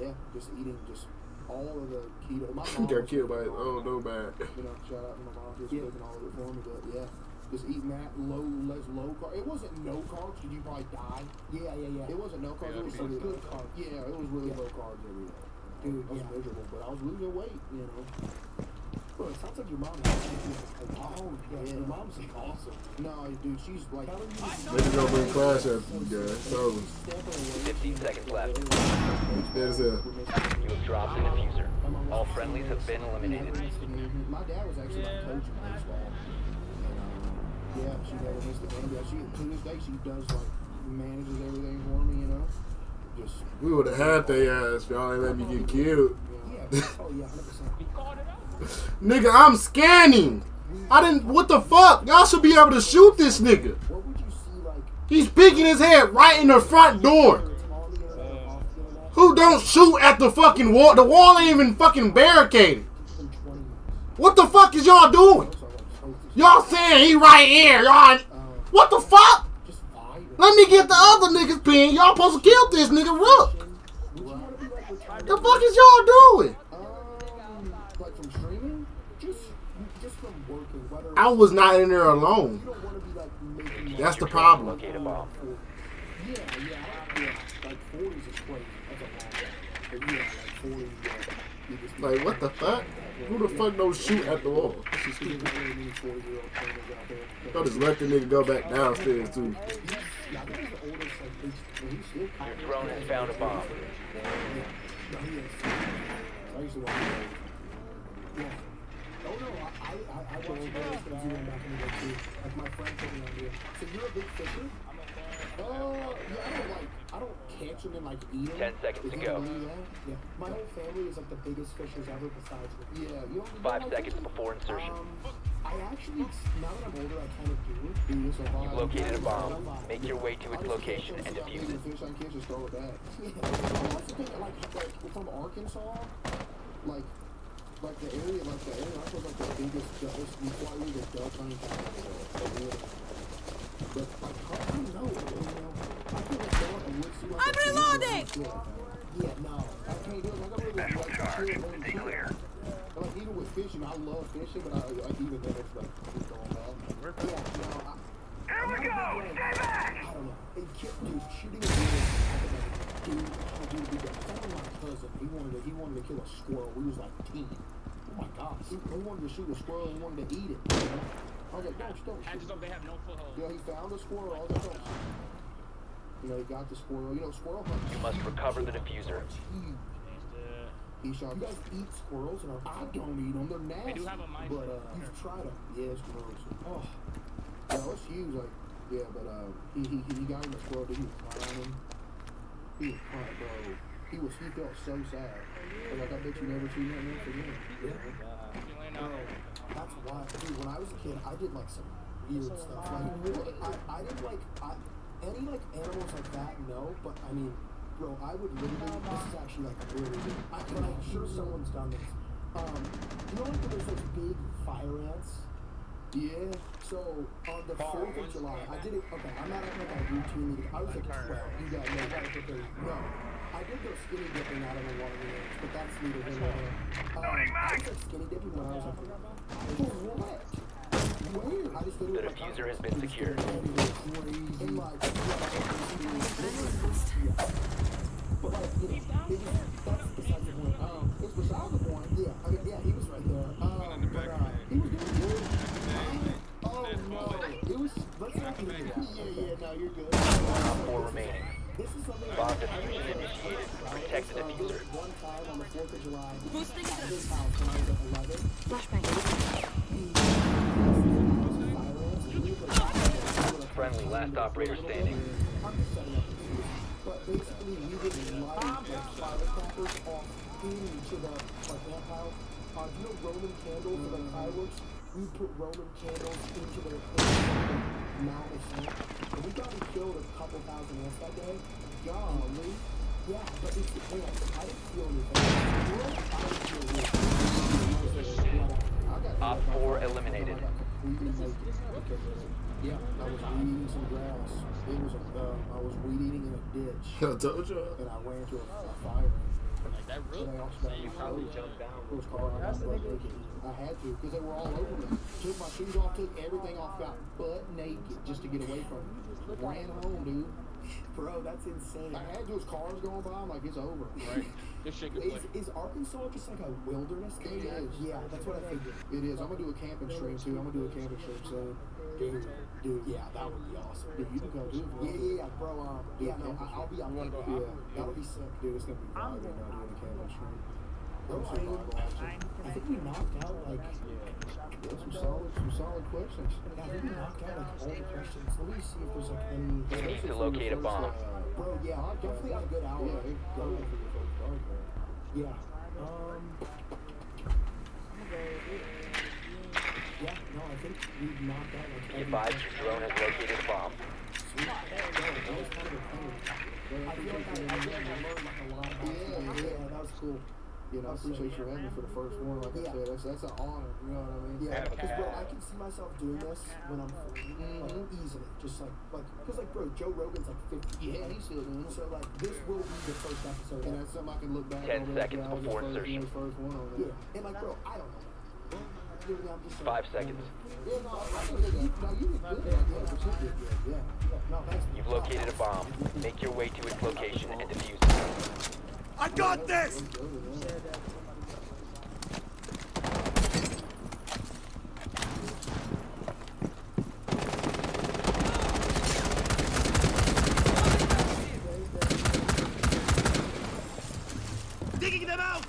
yeah, just eating just all of the keto. My mom got killed by it. Oh, no bad. You know, shout out to my mom just cooking all of it for me, but yeah. Just eating that low, less low carb. It wasn't no carbs, did you probably die? Yeah, yeah, yeah. It wasn't no carbs, yeah, it was some really good carbs. carbs. Yeah, it was really yeah. low carbs every day. Dude, I was yeah. miserable, but I was losing weight, you know. Bro, it sounds like your mom is awesome. Oh, yeah, your mom's awesome. No, dude, she's like... Let's go bring Clash up, you guys. So, fifteen seconds left. There's a... You have dropped the diffuser. All friendlies have been eliminated. My dad was actually my coach in baseball. Yeah, she never missed the game. Yeah, she, to this day, she does, like, manages everything for me, you know? Just... We would have had they ass if y'all ain't let me get killed. Yeah. Oh, yeah, one hundred percent. Nigga, I'm scanning! I didn't... What the fuck? Y'all should be able to shoot this nigga! What would you see, like... He's picking his head right in the front door! Uh, Who don't shoot at the fucking wall? The wall ain't even fucking barricaded! What the fuck is y'all doing? Y'all saying he right here, y'all. What the fuck? Let me get the other niggas pin. Y'all supposed to kill this nigga Rook. The fuck is y'all doing? I was not in there alone. That's the problem. Like, what the fuck? Who the fuck don't shoot at the wall? I'll just let the nigga go back downstairs, too. Your drone has found a bomb. Oh no, I I I was going back to too. Like my friend told me on here. So you're a big fisher? Oh, yeah, I don't like, I don't catch them and like eat them. Ten seconds to go. Yeah, my whole family is like the biggest fishers ever besides me. Yeah, you know, Five you know, seconds before insertion. Um, I actually, now that I'm older, I kind of do do this a lot. You've located a bomb. Make your way to its location and defuse it. Fish, I can't just go with that. That's the thing, like, like, from Arkansas, like, Like the area, like the area, I feel like the biggest duck is probably the duck hunting area. But like, I don't know, you know, I feel like they're like a wood suit. I'm reloading! Yeah, no, I can't do it. Like, I'm really like, I can't really be clear. Like, even with fishing, I love fishing, but I, like, even then, it's like, it's going on. Yeah, no, I... Here we go! Stay back! I don't know. It kept, dude, shooting a deer. Dude, dude, dude, dude, someone my cousin, he wanted to, he wanted to kill a squirrel. We was like ten. Oh my gosh, he, he wanted to shoot a squirrel, he wanted to eat it. You know? I was like, don't, don't shoot. I just hope they have no foothold. Yeah, he found a squirrel, I was like, don't shoot. You know, he got the squirrel, you know, squirrel hunts. You must recover the diffuser. He shot, you guys eat squirrels? And I don't eat them, they're nasty. I do have a mind. But, uh, you've tried them. Yeah, squirrels. Oh, yeah, it was huge, like, yeah, but, uh, he, he, he got him a squirrel, dude, he was flying him. He was fine, bro. He was, he felt so sad. But like, I bet you never seen him else again. Yeah. Bro, that's why, dude, when I was a kid, I did, like, some weird stuff. Like, I, I did, like, I, any, like, animals like that, no, but, I mean, bro, I would literally, this is actually, like, really good. I, and I'm sure someone's done this. Um, you know, like, there's those big fire ants? Yeah, so on the fourth of July, I did it, okay, I'm not acting like I routinely, I was like, well, you got no, gotta put those, no. I did go skinny dipping out of the water, but that's neither here nor there. Um, I was like skinny dipping when I was like, for what? Where? I just literally, the diffuser has been secured. And like, but like, you know, it was, that's beside the point. Um, it's beside the point, yeah, I mean, yeah, he was right there. Um, but, uh, he was doing good. It was, let's not do that. Yeah, yeah, no, you're good. Four remaining. This is something I detected at the user. Flashbang. Friendly, last operator standing. But basically, you get a lot of firecrackers off feeding each other like that house. Uh, do you know Roman candles and like fireworks? We put Roman candles into their food. Not a thing. And we got to kill a couple thousand less that day. Golly. Yeah, but it's the thing. I didn't feel anything. Op four eliminated. Yeah, I was weeding some grass. It was a, uh, I was weed eating in a ditch. I told you. And I ran into a fire. Like that really? So you probably jumped down. It was hard. I, I had to because they were all over me. Took my shoes off, took everything off, got butt naked just to get away from them. Ran home, dude. Bro, that's insane. I had those cars going by. I'm like, it's over. Right. This shit could play. Is, is Arkansas just like a wilderness thing? It is. Yeah, that's what I figured. It is. I'm going to do a camping stream, too. I'm going to do a camping stream, so. Dude, dude, yeah, that would be awesome. Dude, you can go, dude. Yeah, yeah, yeah, bro. Um, dude, yeah, no, I'll be on one go. Yeah, that would be sick. Dude, it's going to be wild right now doing a camping stream. I think we knocked out, like, some solid, some solid questions. Yeah, I think we knocked out, like, all the questions. Let me see if there's, like, any... You need to locate a bomb. Bro, yeah, I'll definitely have a good hour. Yeah. Um... Yeah, no, I think we've knocked out, like... Be advised, your drone has located a bomb. Sweet. That was kind of a I feel like I learned, like, a lot about it. Yeah, yeah, that was cool. You know, I appreciate you having me for the first one. Like yeah. I said, that's, that's an honor. You know what I mean? Yeah, because bro, I can see myself doing this when I'm forty, like, easily. Just like, like, because like, bro, Joe Rogan's like fifty. Yeah, he's still doing it. So like, this will be the first episode, and that's something I can look back. Ten on seconds like, yeah, before insertion. Yeah, and like, bro, I don't know. Dude, I'm just like, Five seconds. Yeah, no, I You've located a bomb. Make your way to its location and defuse it. I got this! Digging them out!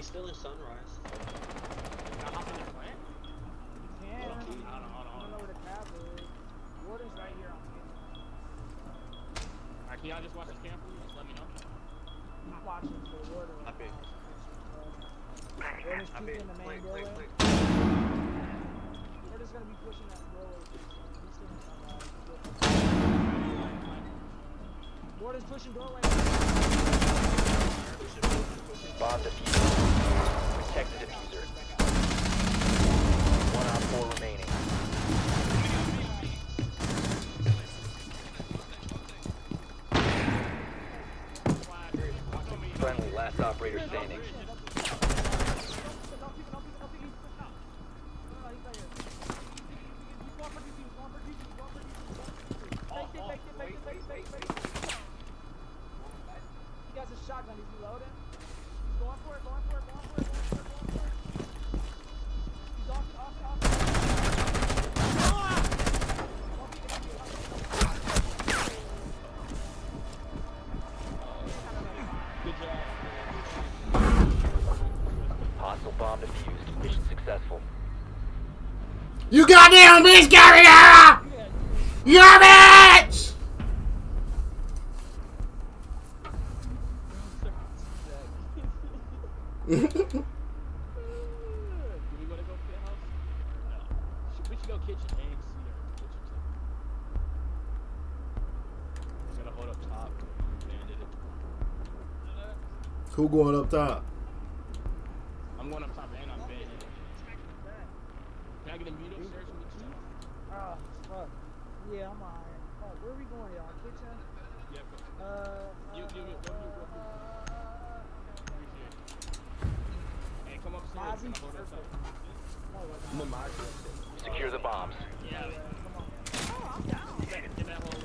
Still is sunrise. Can I hop in the plant? You can. I don't, I don't, I don't know where the cab is. Warden's right here on the Alright, can y'all just watch this camp? Just let me know. I'm watching for Warden. I bet. Warden's keeping the main doorway. Warden's gonna be pushing that doorway. He's gonna come out. Warden's pushing doorway. Bomb diffuser. Protect the diffuser. One on four remaining. Friendly, last operator standing. He's off, off, off. my miscarriage error! You're a bitch! Do you want to go to your house? No. We should go kitchen eggs here. We're gonna hold up top. Who going up top? I'm going up top and I'm big. Can I get a meetup upstairs with you? Oh, fuck. Yeah, I'm alright. Oh, where are we going, y'all? Kitchen? Yeah, bro. Uh, you, you, you, you, you. Hey, come upstairs. Come over upstairs. I'm gonna mod you. Secure the bombs. Yeah, come on. Oh, I'm down. Get that whole, uh...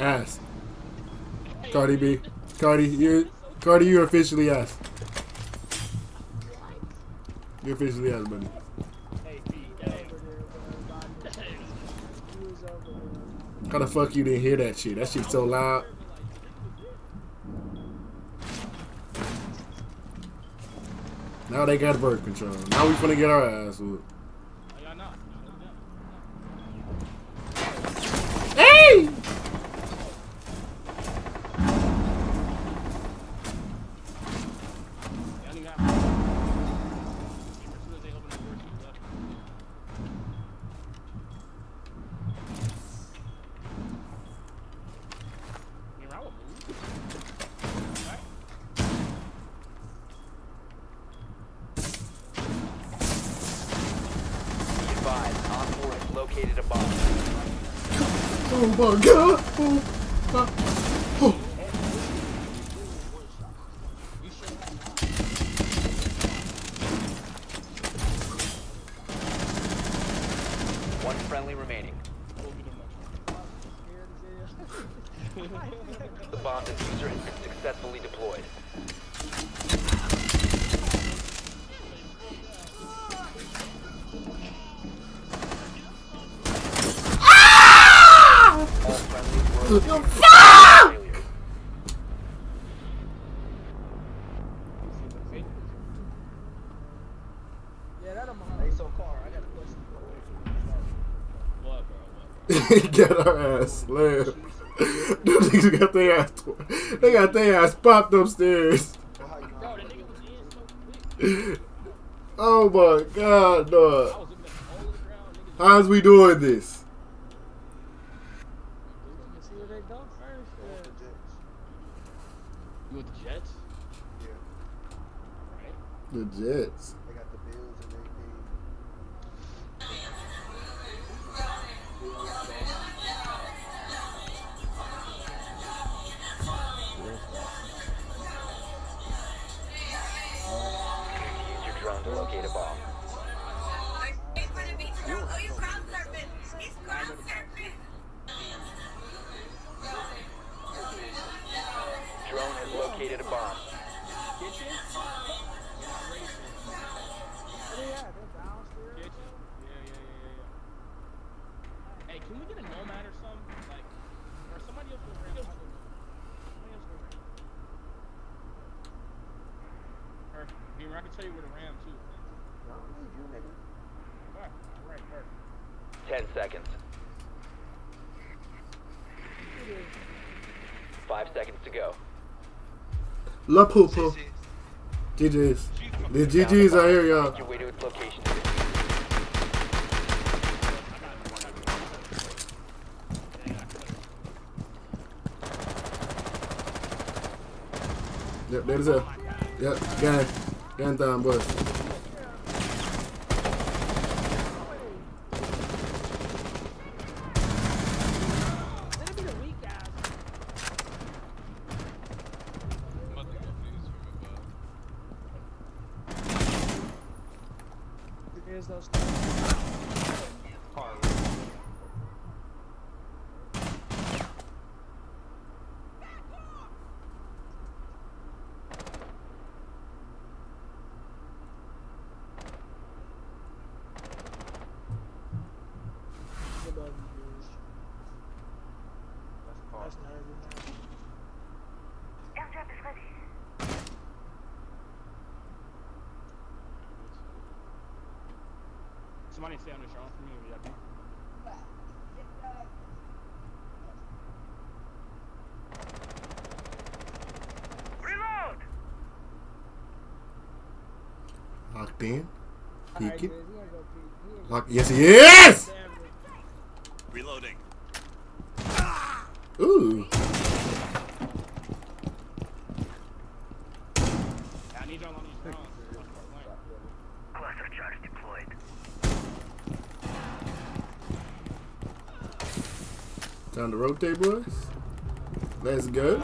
Ass. Cardi B. Cardi, you're, Cardi, you're officially ass. You're officially ass, buddy. How the fuck you didn't hear that shit? That shit's so loud. Now they got birth control. Now we finna get our ass whooped. Oh my god! Oh. Uh. Oh. One friendly remaining. The bomb diffuser has been successfully deployed. Fuck! Get our ass slammed. Those niggas got their ass. They got their ass popped upstairs. Oh my god, dog! How's we doing this? The Jets. They got the Bills and they Use your drone to locate a bomb. Oh, you ground serpent! He's ground serpent! Drone has located a bomb. Can we get a nomad or something? Like, or somebody else go around? Somebody else go around. Or, I mean, I can tell you where to ram, too. No, you nigga. Alright, alright, alright. Ten seconds. Five seconds to go. La Poopa. G Gs's. The G Gs's are here, y'all. Yep, there it is. Yep, gang. Gang time, boys. Somebody stay on the show for me or that. Reload. Locked in. Peek it. Locked. Yes, yes. Reloading. Ooh. I need y'all on these drones. Cluster charge deployed. Time to rotate, boys. Let's go.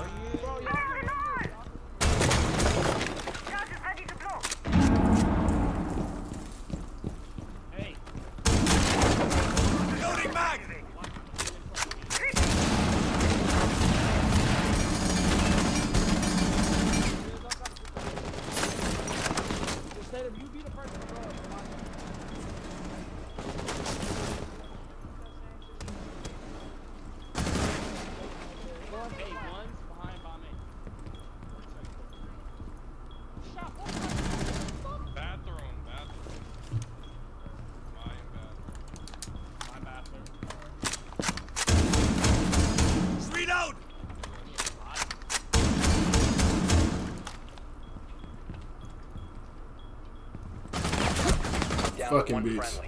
Fucking bitch.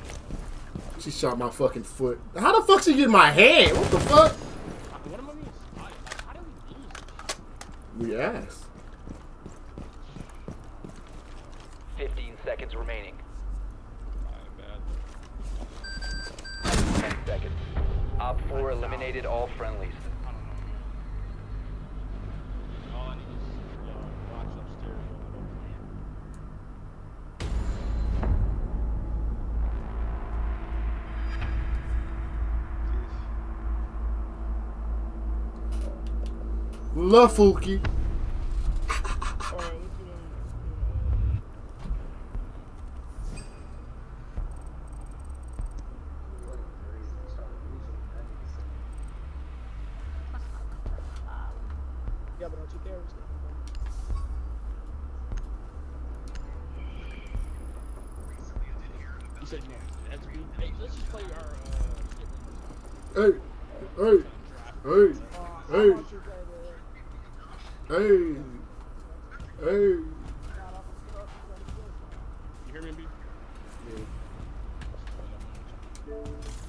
She shot my fucking foot. How the fuck she get my head? What the fuck? We ass. Fifteen seconds remaining. Ten seconds. Op four eliminated all friendlies. Love Fookie. Hey, hey, hey, hey. Hey, hey. You hear me, B? Yeah.